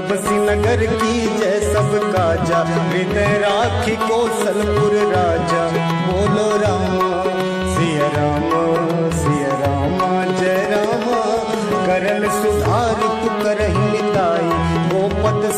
प्रभसी नगर की जय सब काजा, हृदय राखी कौशलपुर राजा। बोलो राम सिया रामा जय रामा, करल सुधार पुकरहि निताई गोपद।